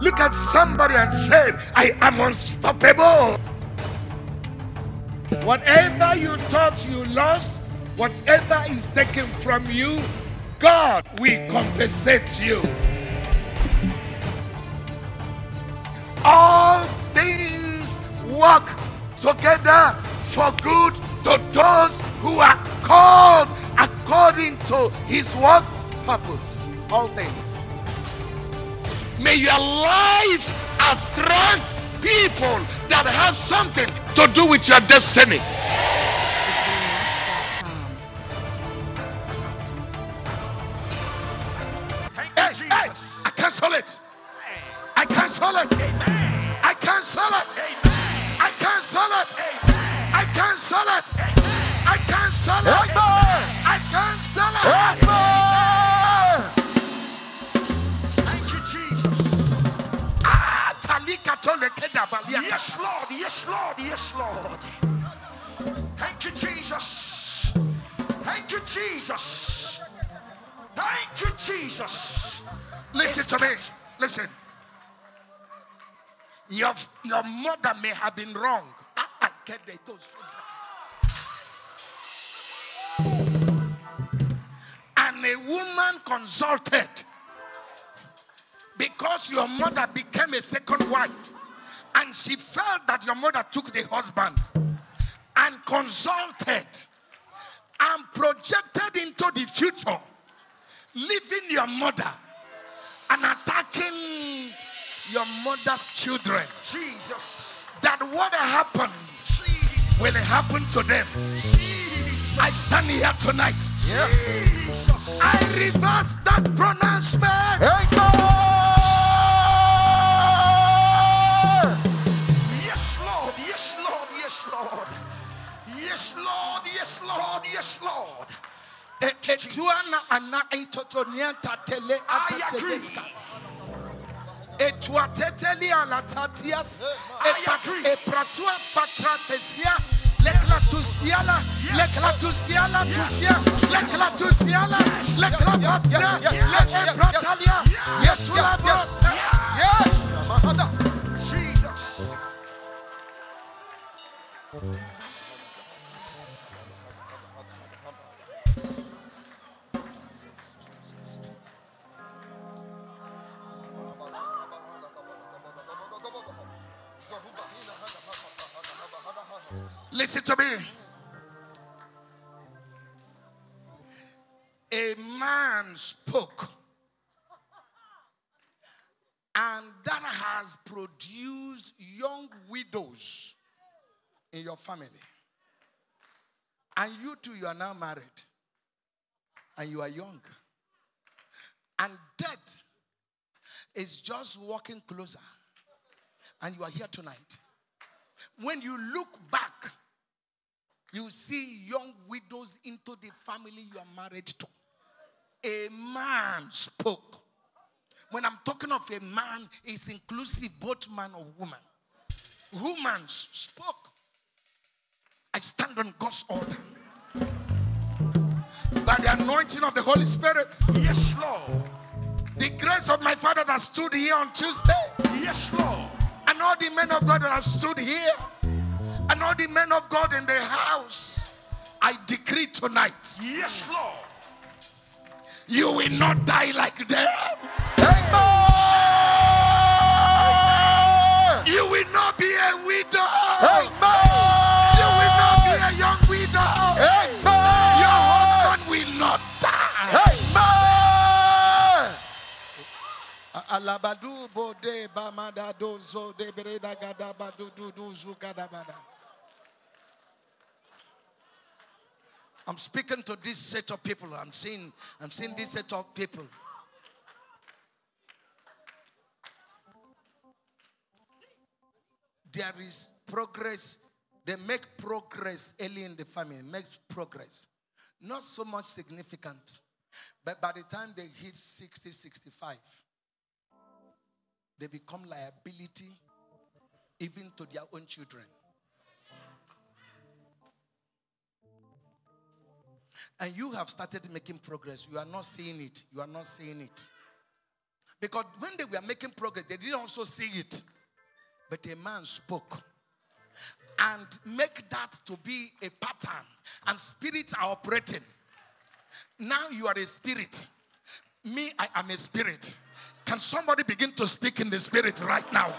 Look at somebody and say, I am unstoppable. Whatever you thought you lost, whatever is taken from you, God will compensate you. All things work together for good to those who are called according to his what? Purpose. All things. May your life attract people that have something to do with your destiny. Hey, I cancel it. I cancel it. I cancel it. I cancel it. I cancel it. I cancel it. I cancel it. Yes, Lord. Yes, Lord. Yes, Lord. Thank you, Jesus. Thank you, Jesus. Thank you, Jesus. Listen to me. Listen. Your mother may have been wrong. And a woman consulted, because your mother became a second wife and she felt that your mother took the husband, and consulted and projected into the future, leaving your mother and attacking your mother's children. Jesus. That what happened will happen to them. Jesus. I stand here tonight. Yeah. I reverse that pronouncement. Hey, God. Yes, Lord. Yes, Lord. Yes, Lord. Yes, Lord. Yes, Lord. Yes, Lord. Listen to me. A man spoke, and that has produced young widows in your family. And you two, you are now married, and you are young. And death is just walking closer, and you are here tonight. When you look back, you see young widows into the family you are married to. A man spoke. When I'm talking of a man, it's inclusive, both man or woman. Woman spoke. I stand on God's altar. By the anointing of the Holy Spirit. Yes, Lord. The grace of my Father that stood here on Tuesday. Yes, Lord. And all the men of God that have stood here, and all the men of God in the house, I decree tonight. Yes, Lord. You will not die like them. Amen. You will not be a widow. Amen. You will not be a young widow. Amen. Your husband will not die. Amen. Alabadu bode bamada dozo de bereda gadabadu duduzu gadabada. I'm speaking to this set of people. I'm seeing this set of people. There is progress. They make progress early in the family. Make progress. Not so much significant. But by the time they hit 60, 65, they become liability even to their own children. And you have started making progress. You are not seeing it. You are not seeing it. Because when they were making progress, they didn't also see it. But a man spoke. And make that to be a pattern. And spirits are operating. Now you are a spirit. Me, I am a spirit. Can somebody begin to speak in the spirit right now?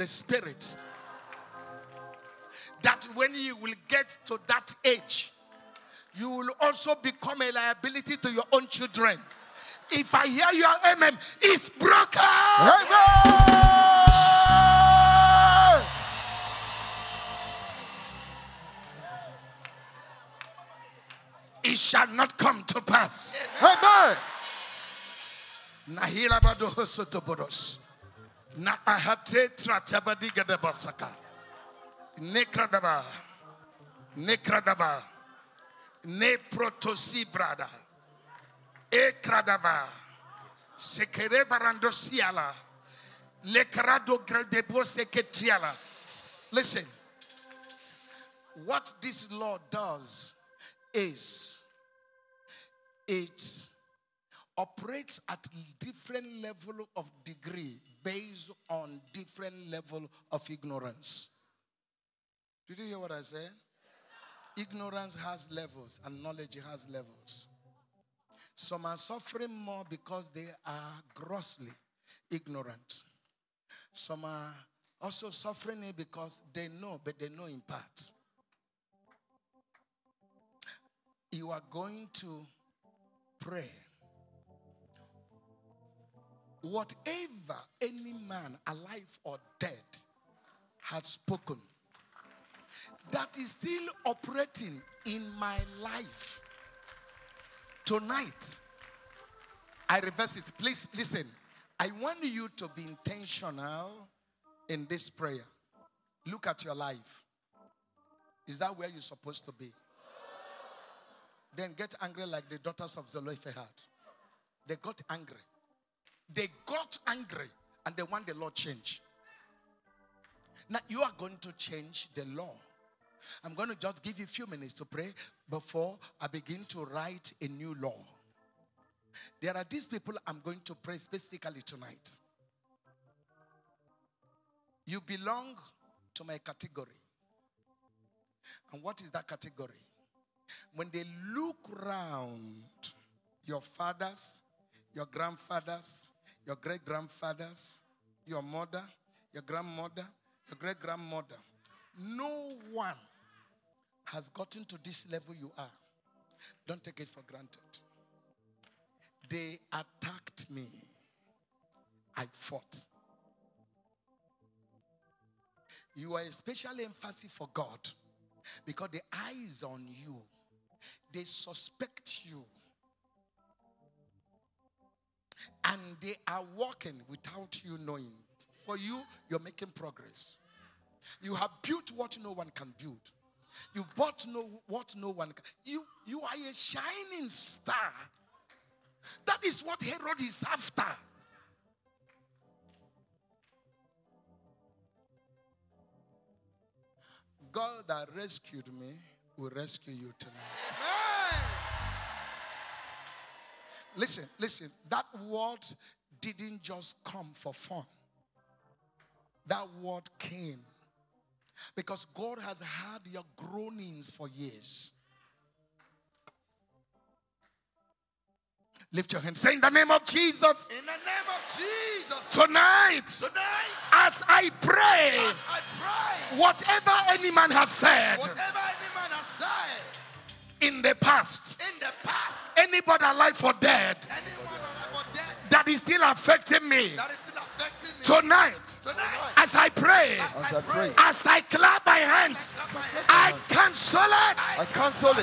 Spirit, that when you will get to that age, you will also become a liability to your own children. If I hear your amen, it's broken. Amen. It shall not come to pass. Amen. Nahila badoho sotoboros. Na ahate trachabadi gadabasaka. Nekradaba. Nekradaba. Ne protosi brada. Ekradaba. Sekere barando siala. Lekrado gradebo seketriala. Listen. What this law does is it operates at different level of degree based on different level of ignorance. Did you hear what I said? Ignorance has levels and knowledge has levels. Some are suffering more because they are grossly ignorant. Some are also suffering because they know, but they know in part. You are going to pray. Whatever any man, alive or dead, had spoken, that is still operating in my life. Tonight, I reverse it. Please listen. I want you to be intentional in this prayer. Look at your life. Is that where you're supposed to be? Then get angry like the daughters of Zelophehad. They got angry. They got angry and they want the law changed. Now you are going to change the law. I'm going to just give you a few minutes to pray before I begin to write a new law. There are these people I'm going to pray specifically tonight. You belong to my category. And what is that category? When they look round your fathers, your grandfathers, your great-grandfathers, your mother, your grandmother, your great-grandmother. No one has gotten to this level you are. Don't take it for granted. They attacked me. I fought. You are especially emphasis for God because the eye is on you. They suspect you. And they are walking without you knowing. For you, you're making progress. You have built what no one can build. You've bought what no one can. You are a shining star. That is what Herod is after. God that rescued me will rescue you tonight. Amen. Listen, that word didn't just come for fun. that word came. Because God has heard your groanings for years. Lift your hand. Say, in the name of Jesus. In the name of Jesus. Tonight. As I pray. Whatever any man has said. In the past. Anybody alive or dead. That is still affecting me. Tonight. As I pray. As I clap my hands. I cancel it. I cancel.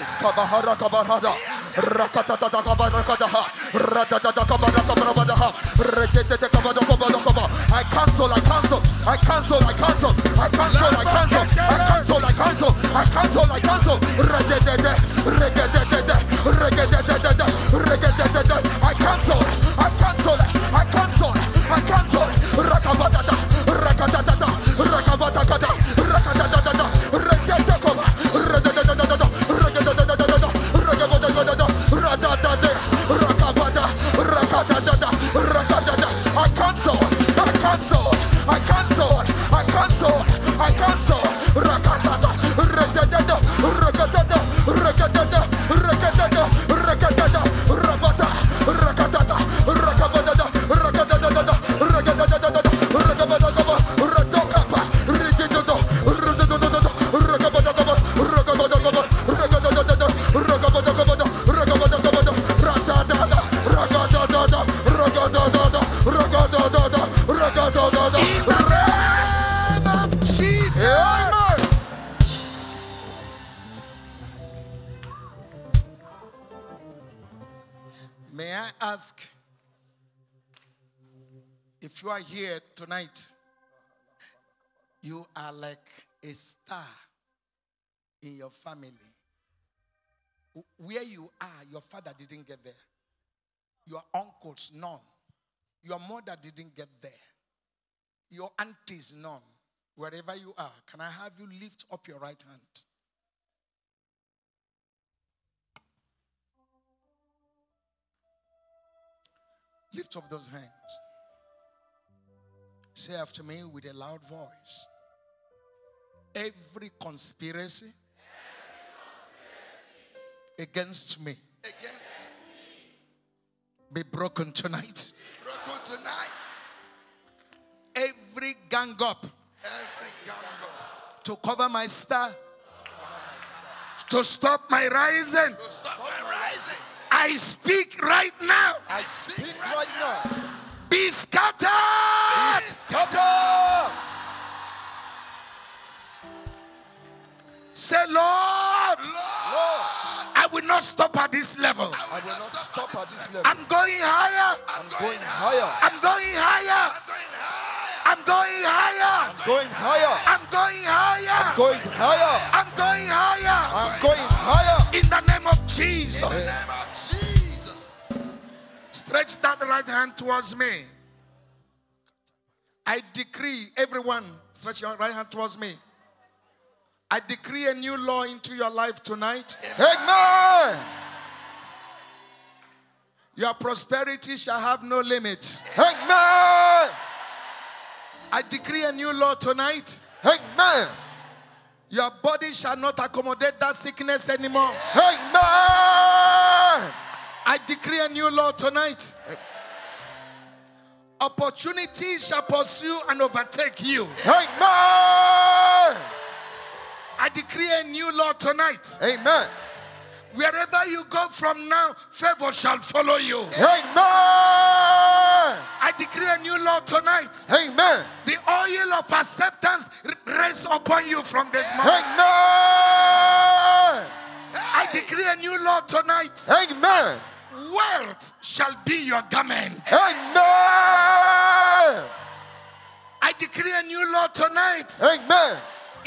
If you are here tonight, you are like a star in your family. Where you are, your father didn't get there. Your uncles, none. Your mother didn't get there. Your aunties, none. Wherever you are, can I have you lift up your right hand? Lift up those hands. Say after me with a loud voice. Every conspiracy against me. Be broken tonight. Every gang up to cover my star, to stop my rising. I speak right now. Be scattered. Say, Lord, I will not stop at this level. I'm going higher. In the name of Jesus. Stretch that right hand towards me. I decree, everyone, stretch your right hand towards me. I decree a new law into your life tonight. Amen. Your prosperity shall have no limit. Amen. I decree a new law tonight. Amen. Your body shall not accommodate that sickness anymore. Amen. I decree a new law tonight. Opportunity shall pursue and overtake you. Amen. I decree a new law tonight. Amen. Wherever you go from now, favor shall follow you. Amen. I decree a new law tonight. Amen. The oil of acceptance rests upon you from this moment. Amen. I decree a new law tonight. Amen. Wealth shall be your garment. Amen. I decree a new law tonight. Amen.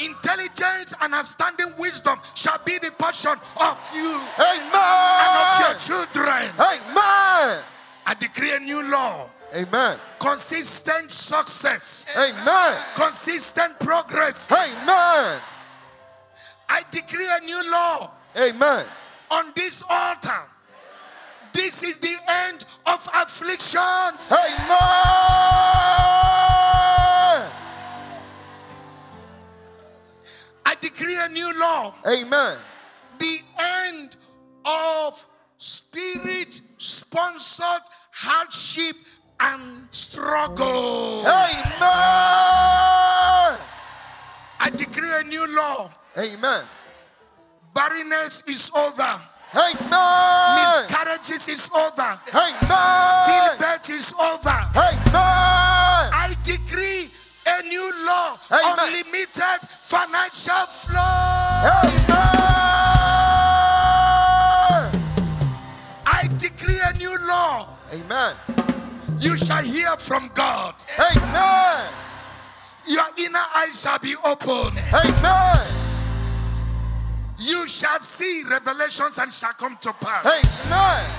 Intelligence and outstanding wisdom shall be the portion of you. Amen. And of your children. Amen. I decree a new law. Amen. Consistent success. Amen. Consistent progress. Amen. I decree a new law. Amen. On this altar. This is the end of afflictions. Amen. God. Amen. The end of spirit-sponsored hardship and struggle. Amen. I decree a new law. Amen. Barrenness is over. Amen. Miscarriages is over. Amen. Stillbirth is over. Amen. I decree a new law. Amen. Unlimited financial flow. Amen. I decree a new law. Amen. You shall hear from God. Amen. Your inner eyes shall be open. Amen. You shall see revelations and shall come to pass. Amen.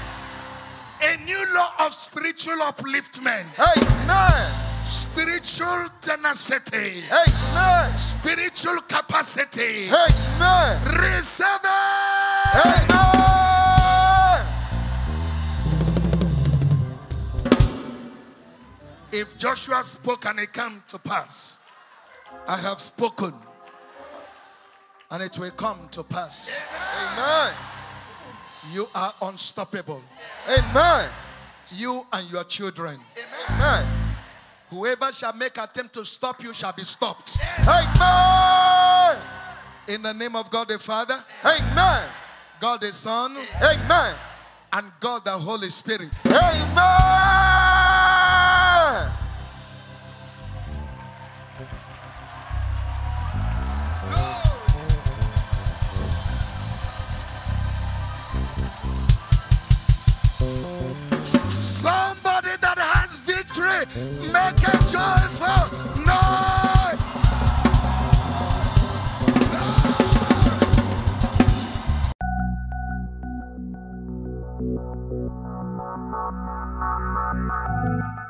A new law of spiritual upliftment. Amen. Spiritual tenacity. Amen. Spiritual capacity. Amen. Receive it. Amen. If Joshua spoke and it came to pass, I have spoken and it will come to pass. Amen. You are unstoppable. Amen. You and your children. Amen. Whoever shall make attempt to stop you shall be stopped. Amen. In the name of God the Father. Amen. God the Son. Amen. And God the Holy Spirit. Amen. Somebody that has victory, make a joyful noise. No.